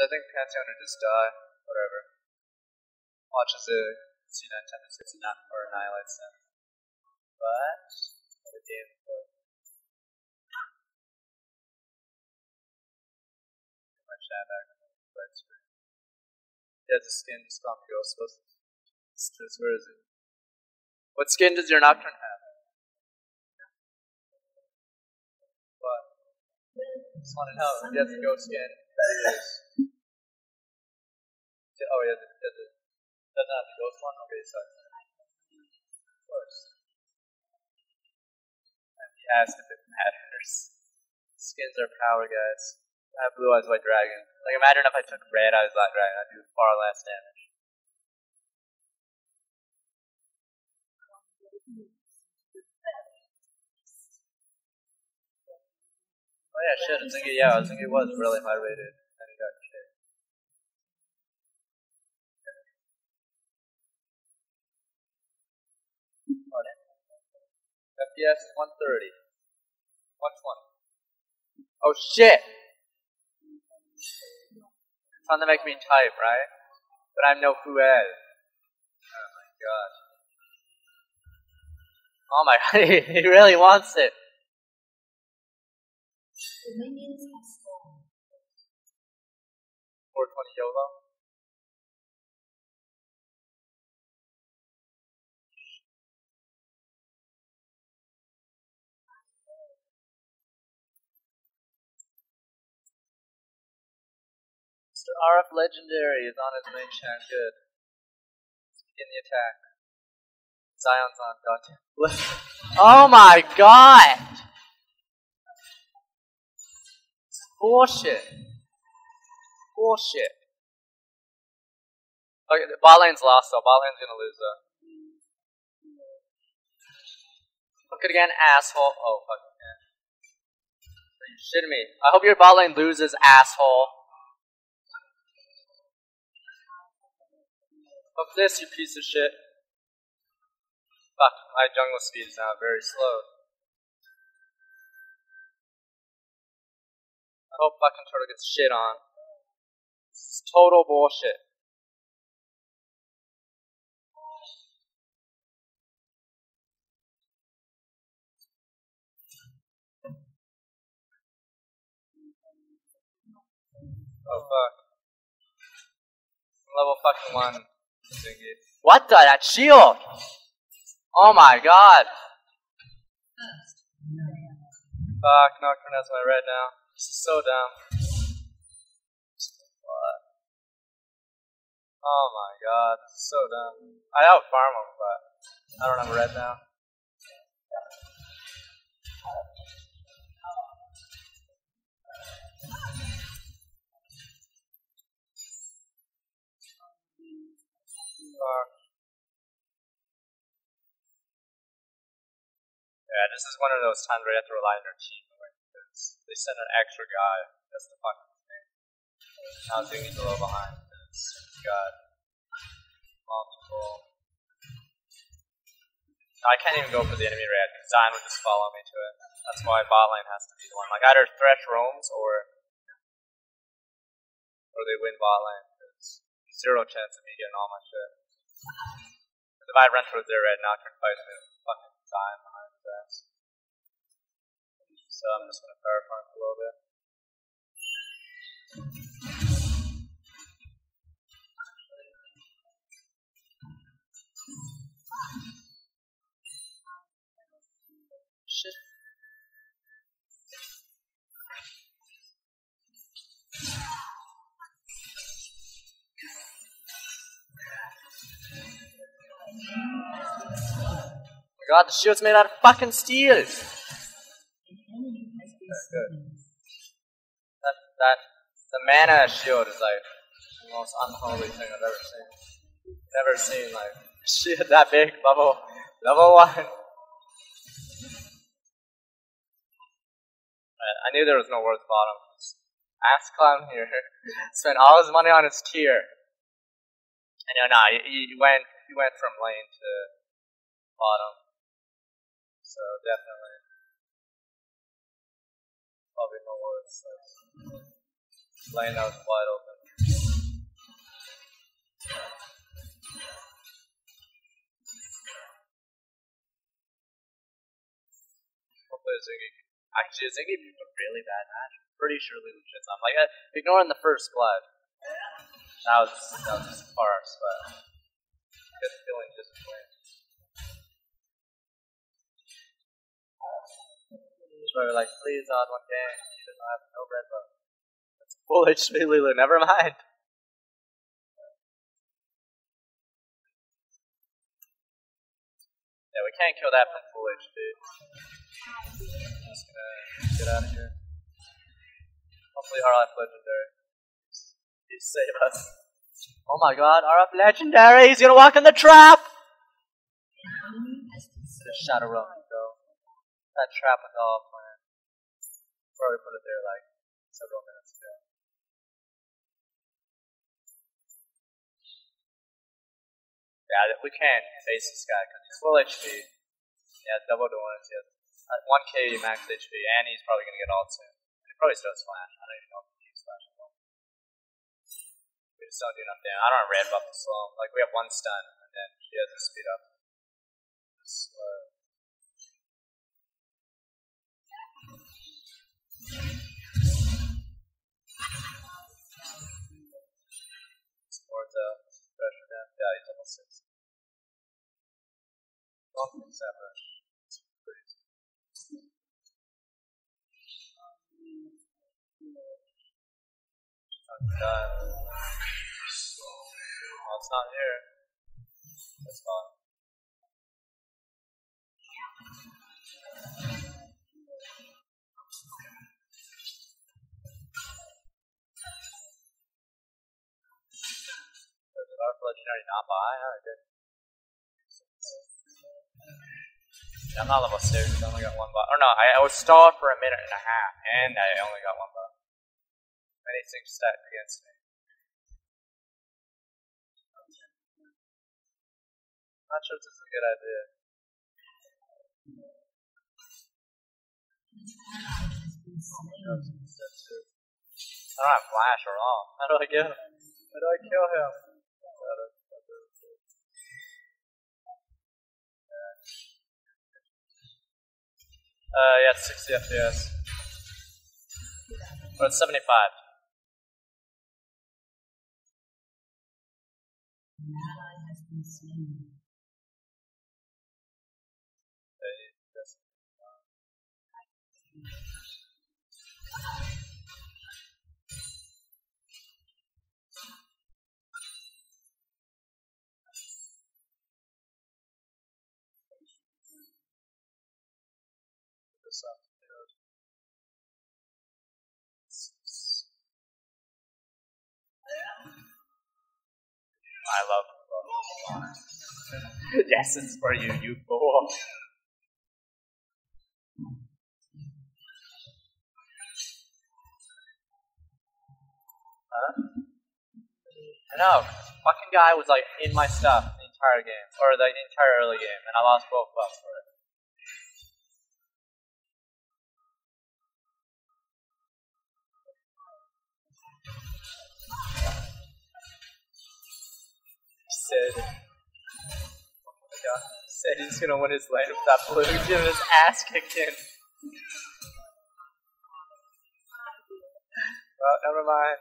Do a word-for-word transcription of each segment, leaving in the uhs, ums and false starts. I think Pantheon would just die. Whatever. Watches it, you know, ten to six and not, or annihilates them. But, what a game for. Too much attack on the Blitzcrank. Yeah, the skin just gone through. I was supposed to. Where is it? What skin does your Nocturne have? What? I just want to know. He has a ghost skin. Oh, yeah, does it? Doesn't have the ghost one? Okay, so. Of course. And he asked if it matters. Skins are power, guys. I have blue eyes, white dragon. Like, imagine if I took red eyes, black dragon. I'd do far less damage. Oh yeah, shit, Azingy, yeah, Azingy was really high rated, and he got shit. Oh, yeah. F P S is one thirty. one twenty. Oh shit! It's trying to make me type, right? But I'm no Fuel. Oh my god. Oh my god, he really wants it. The minions have spawned. four twenty YOLO. Mister R F Legendary is on his main chat. Good. Begin the attack. Zion's on. Goddamn. Oh my god! Bullshit. Bullshit. Okay, the bot lane's lost though. Bot lane's gonna lose though. Look it again, asshole. Oh, fucking man. Are you shitting me? I hope your bot lane loses, asshole. Fuck this, you piece of shit. Fuck, my jungle speed is now very slow. I hope fucking Turtle gets shit on. This is total bullshit. Oh fuck. Level fucking one. What the? That shield! Oh my god! Fuck, Nocturne has my red now. This is so dumb. What? Oh my god, this is so dumb. I outfarm him, but I don't have red now. Fuck. Yeah, this is one of those times where you have to rely on your team. They sent an extra guy. That's the fucking thing. Now Zingy's a little behind because he's got multiple. I can't even go for the enemy raid because Zion would just follow me to it. That's why bot lane has to be the one. Like either Thresh roams or or they win bot lane. There's zero chance of me getting all my shit. If I run towards their red, Nocturne fights me with fucking Zion behind his ass. So I'm just going to power farm a little bit. Shit. Oh my god, the shield's made out of fucking steel! Good. That, that, the mana shield is like the most unholy thing I've ever seen. Never seen like shield that big, level, level one. Right, I knew there was no worth bottom. Ass clown here spent all his money on his tier. And no, no, he, he went, he went from lane to bottom. So definitely. Probably no words. Lane out wide open. Azingy. Actually, Azingy picked a really bad match. I'm pretty sure Lulu should not. Like, uh, ignoring the first blood. That was, that was just a farce, but good feeling just went. That's why we're like, please, odd one game. She doesn't have no red bone. That's foolish, Lulu. Never mind. Yeah, we can't kill that from foolish, dude. Just gonna get out of here. Hopefully, R F Legendary. Please save us. Oh my god, R F Legendary! He's gonna walk in the trap! The Shadow Realm, go. That trap was all planned. Probably put it there like several minutes ago. Yeah, we can't face this guy because he's full H P. He has double the ones, he has one K max H P, and he's probably going to get ult soon. He probably still has Flash. I don't even know if he uses Flash at all. We just don't do enough damage. I don't ramp up the slow. Like, we have one stun, and then she has to speed up. Slow. Support though. Pressure down. Yeah, he's almost six. Long things ever. It's crazy. I'm done. Well, it's not here. That's gone. Legendary not buy? Oh, I did. I'm not level six, I only got one buy. Or no, I, I was stalled for a minute and a half, and I only got one buy. Many things stacked against me. I'm not sure if this is a good idea. I don't have Flash or all. How do I get him? How do I kill him? Uh, yeah, it's sixty F P S. Or it's seventy-five. I love it. Yes, it's for you, you fool. Huh? I know. Fucking guy was like in my stuff the entire game, or the entire early game, and I lost both buffs for it. Said, oh my god, he said he's gonna win his lane with that blue, he's giving his ass kicked in. Well, never mind.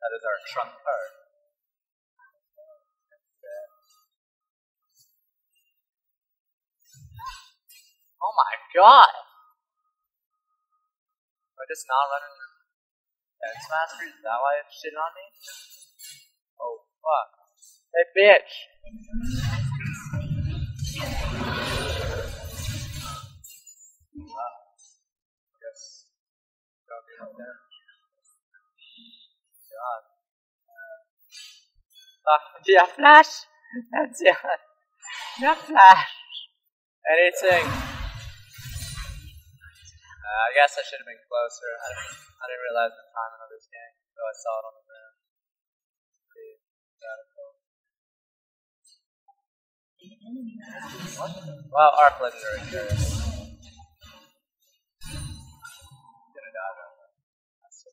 That is our trump card. Oh my god! Am I just not running? X Master, is that why it's shitting on me? Oh fuck. Hey bitch! Wow. Yes. Don't do that there. God. Fuck. Yeah, Flash! That's it. Yeah, Flash! Anything. Uh, I guess I should have been closer. I don't I didn't realize the timing of this game, so I saw it on the ground. What? Wow, R F Legendary. Gonna die now. That's it.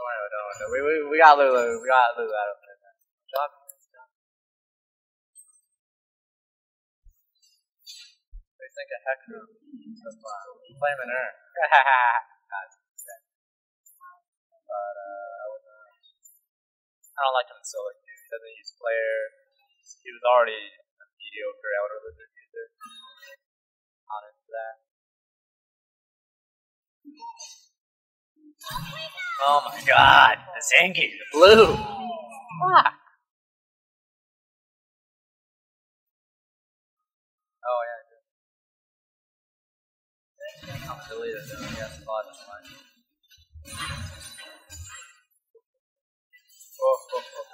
Don't worry, don't worry. We, we, we got Lulu. We got Lulu out of there. John, John. They think a heck of a flaming her. But, uh, I don't like him so much. He doesn't use player. He was already a mediocre Elder Lizard user. Not into that. Oh my god! Azingy! The blue! Fuck! Oh yeah, I do. I'm deleted though, I guess. Oh, that's fine. Whoa, whoa, whoa, whoa.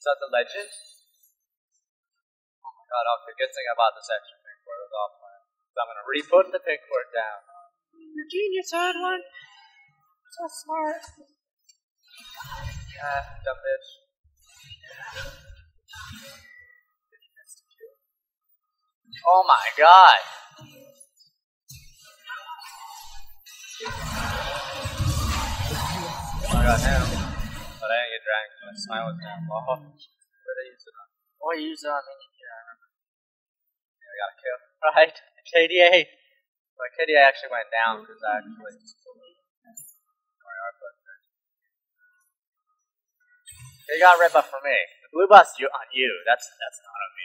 Is that the legend? Oh my god, oh, good thing I bought this extra pigwort. It was off my. So I'm gonna re-put the pigwort down. You're genius, I had one. So smart. Ah, dumb bitch. Oh my god! Oh my god, now. But I didn't get dragged, so I smile with him. Oh, where they use it on? Oh, you use it on me. Yeah, I remember. Yeah, I got killed. Right? K D A! My K D A actually went down because I actually. Sorry, R F Legendary. They got red buff for me. The blue buff's you on you. That's that's not on me.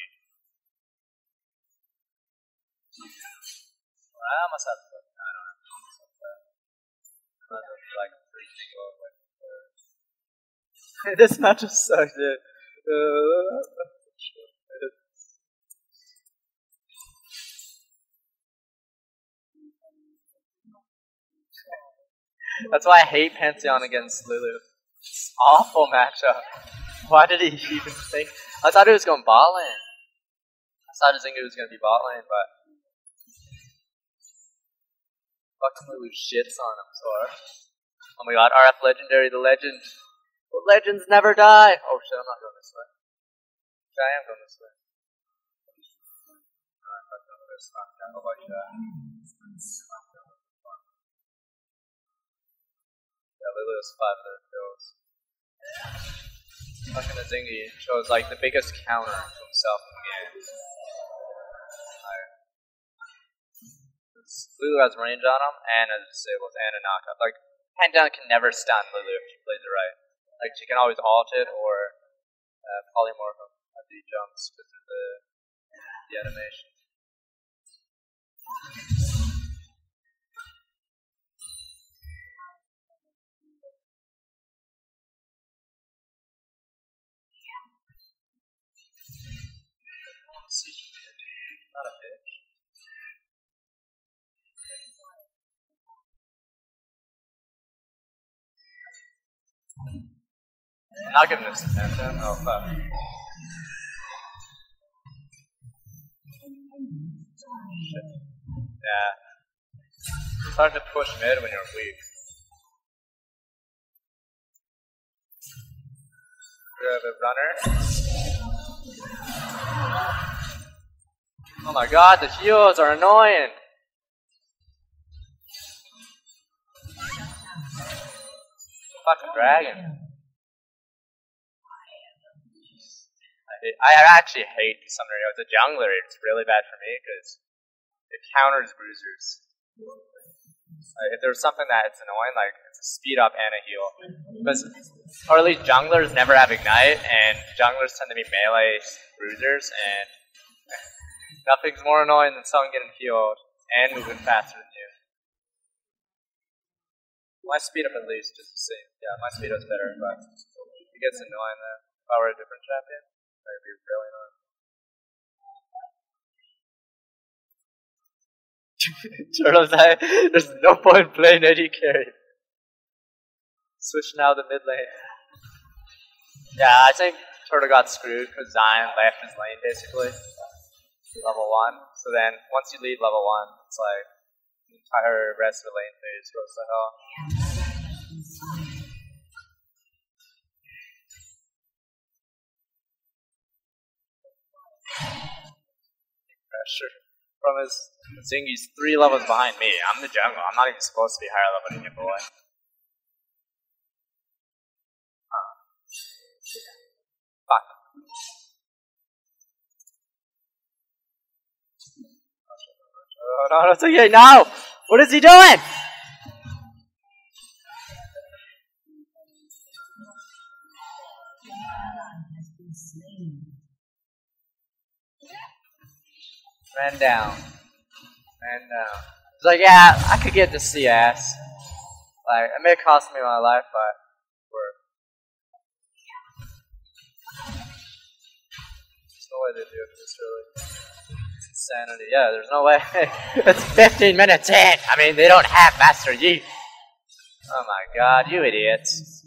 Well, I almost have to. I don't have to. I'm not like a pretty big low. This match is so good. Uh, That's why I hate Pantheon against Lulu. It's an awful matchup. Why did he even think? I thought he was going bot lane. I thought Azingy was going to be bot lane, but. Fucking Lulu shits on him, so. Oh my god, R F Legendary, the legend. But legends never die! Oh shit, I'm not going this way. Yeah, I am going this way. Alright, I'm going to smack down. How about you? Smack down. Yeah, Lulu was five of those kills. Fucking Azingy chose like the biggest counter to himself in the game. Alright. Lulu has range on him, and it disables, and a knockout. Like, Pantheon can never stun Lulu if she plays it right. Like, she can always alt it or uh, polymorph him as he jumps because of the, the animation. Not a bitch. I'm not giving this attention. Oh fuck. Shit. Yeah. It's hard to push mid when you're weak. We have a runner. Oh my god, the heals are annoying! Fucking dragon. I actually hate the summoner. As a jungler, it's really bad for me because it counters bruisers. Like, if there's something that's annoying, like it's a speed up and a heal. Because, or at least junglers never have ignite, and junglers tend to be melee bruisers, and nothing's more annoying than someone getting healed and moving faster than you. My speed up at least, just to see. Yeah, my speed up's better, but it gets annoying though. If I were a different champion. That'd be really nice. Turtle's eye, there's no point playing A D carry. Switch now to mid lane. Yeah, I think Turtle got screwed because Zion left his lane basically. Level one. So then once you leave level one, it's like the entire rest of the lane phase goes to hell. I That's true. Problem is, Azingy's three levels behind me. I'm the jungle. I'm not even supposed to be higher level than your boy. Huh. Fuck. Oh no, that's okay. No! What is he doing? Ran down. Ran down. It's like, yeah, I could get this sea ass. Like, it may cost me my life, but it's worth it. There's no way they do it for this, really. It's insanity. Yeah, there's no way. It's fifteen minutes in! I mean, they don't have Master Yi. Oh my god, you idiots.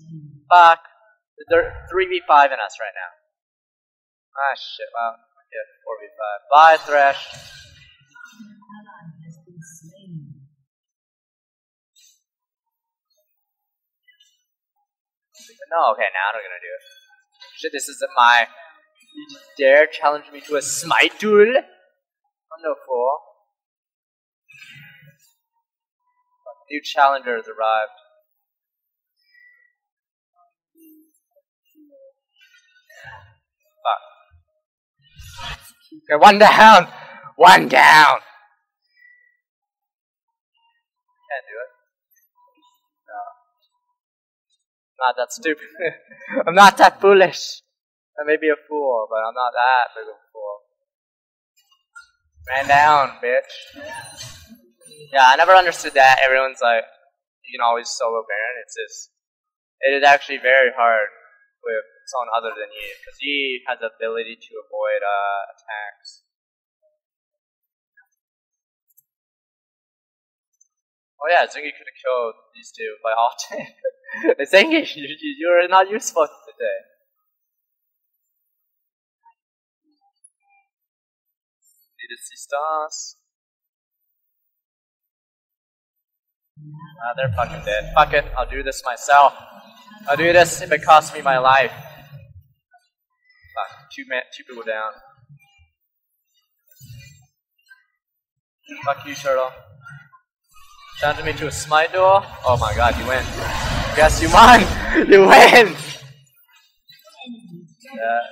Fuck. They're three v five in us right now. Ah, shit, wow. Yeah, four v five. Bye, Thresh! No, okay, now I'm gonna do it. Shit, this isn't my... You dare challenge me to a smite duel? I'm no fool. A new challenger has arrived. Fuck. Okay, one down! One down! Can't do it. No. I'm not that stupid. I'm not that foolish. I may be a fool, but I'm not that big of a fool. Ran down, bitch. Yeah, I never understood that. Everyone's like, you can always solo Baron. It's just, it is actually very hard with someone other than Yi, because Yi has the ability to avoid uh, attacks. Oh yeah, Azingy could have killed these two by all ten. Azingy, you, you are not useful today. Need to see stars. Ah, they're fucking dead. Fuck it, I'll do this myself. I'll do this if it costs me my life. Fuck, two, man, two people down. Fuck you, Turtle. Challenge me to a smite duel? Oh my god, you win. Yes, you won! You win! Uh,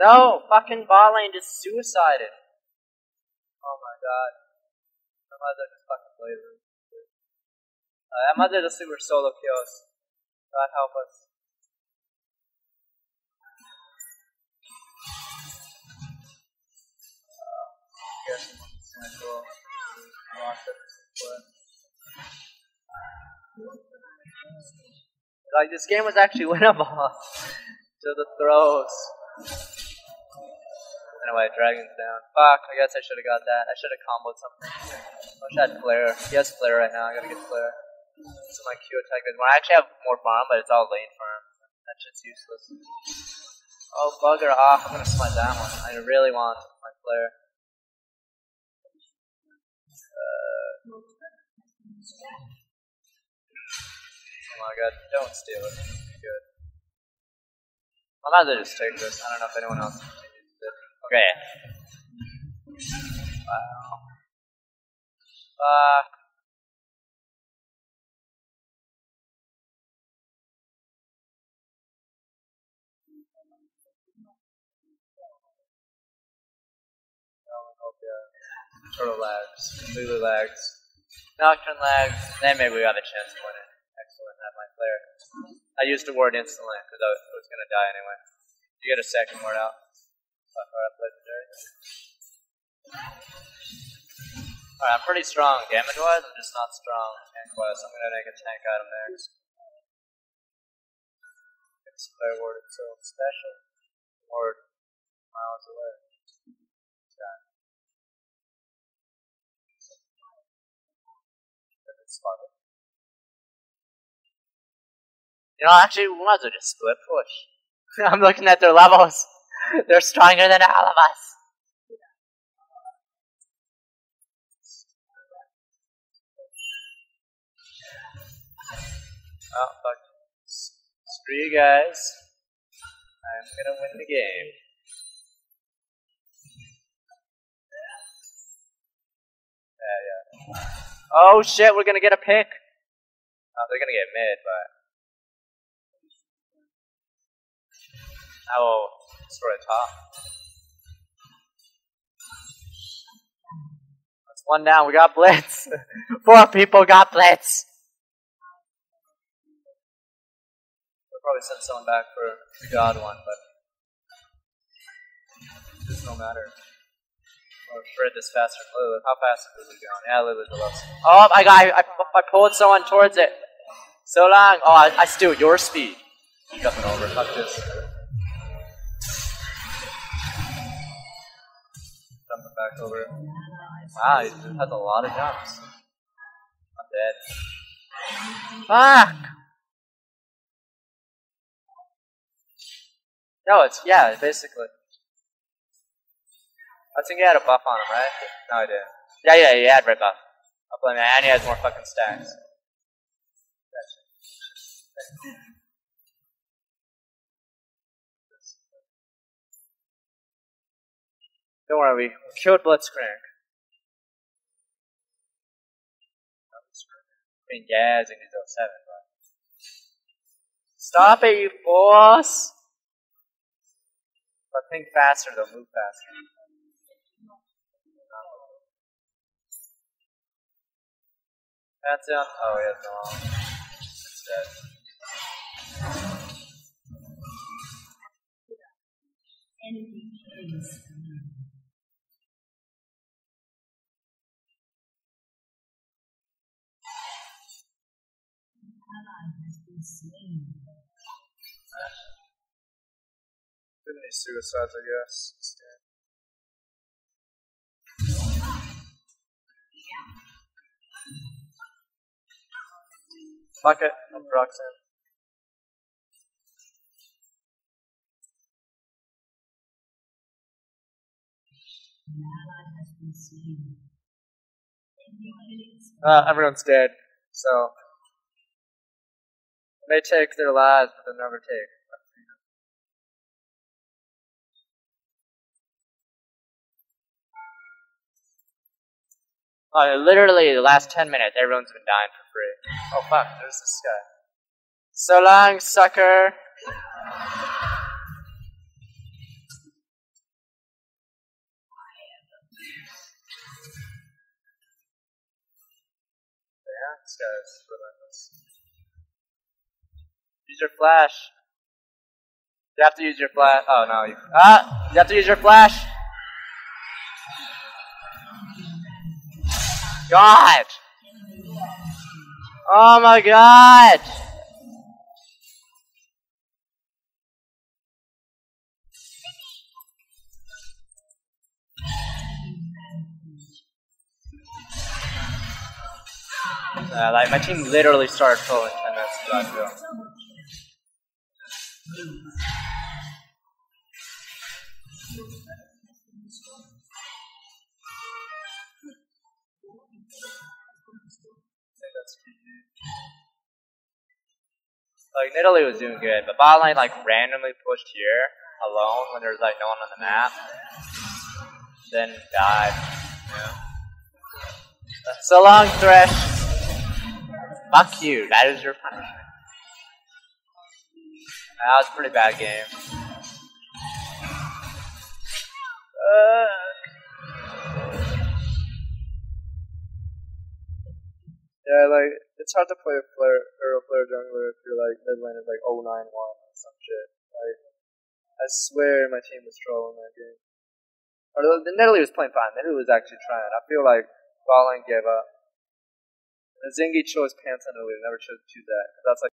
no, fucking bot lane just suicided. Oh my god. I might as well just fucking play them. Uh, I'm under the super solo kills. God help us. Uh, I guess I'm gonna go watch it. Like, this game was actually winnable. To the throws. Anyway, dragon's down. Fuck, I guess I should have got that. I should have comboed something. I wish I had flare. He has flare right now, I gotta get flare. So my Q attack is more. I actually have more farm, but it's all lane farm. That shit's useless. Oh, bugger off. I'm gonna smite that one. I really want my flare. Uh, oh my god, don't steal it. Good. I'll rather just take this. I don't know if anyone else continues it. Okay. Wow. Fuck. Uh, Turtle lags, Lulu lags, Nocturne lags, then maybe we got a chance to win it. Excellent, I have my flare. I used the ward instantly because I was, was going to die anyway. You get a second ward out. R F Legendary. Alright, I'm pretty strong damage wise, I'm just not strong tank wise. I'm going to make a tank item there. This flare ward is so special. Ward miles away. You know, actually, we might as well just split push. I'm looking at their levels. They're stronger than all of us. Oh, fuck. Screw you guys. I'm that's going to win the game. Yeah, yeah. Oh shit, we're going to get a pick. Oh, they're going to get mid, but... I will destroy the top. That's one down, we got Blitz. Four people got Blitz. We'll probably send someone back for the god one, but it doesn't matter. I'll spread this faster. Lulu, how fast is Lulu going? Yeah, Lulu's the lowest. Oh, I got, I, I, I pulled someone towards it. So long. Oh, I, I steal your speed. Jumping over, fuck this. Jumping back over. Wow, he has a lot of jumps. I'm dead. Fuck! No, it's, yeah, basically. I think he had a buff on him, right? No, he didn't. Yeah, yeah, he had red buff. I'll blame him. And he has more fucking stacks. Don't worry, we killed Blitzcrank. I mean, yeah, Azingy's oh seven, but... Stop it, you boss! But think faster, they'll move faster. Pantheon? Oh, he has no one. It's dead. Too many suicides, I guess. It's dead. Fuck it, I'm Roxanne. Uh, everyone's dead, so they take their lives, but they'll never take. Oh, literally, the last ten minutes, everyone's been dying for free. Oh, fuck, there's this guy. So long, sucker! Yeah, this guy's relentless. Use your flash. You have to use your flash. Oh, no. You ah! You have to use your flash! God! Oh my God! Uh, like my team literally started pulling ten minutes without going. Like, Nidalee was doing good, but bot lane, like, randomly pushed here, alone, when there was, like, no one on the map. Then died. Yeah. So long, Thresh! Fuck you, that is your punishment. That was a pretty bad game. Uh. Yeah, like, it's hard to play a player or a player jungler if you're like mid lane is like oh nine one or some shit. Like, I swear my team was trolling that game. Or the Nidalee was playing fine. Nidalee was actually trying. I feel like Valin gave up. Azingy chose Pantheon earlier. Never chose to do that. That's like.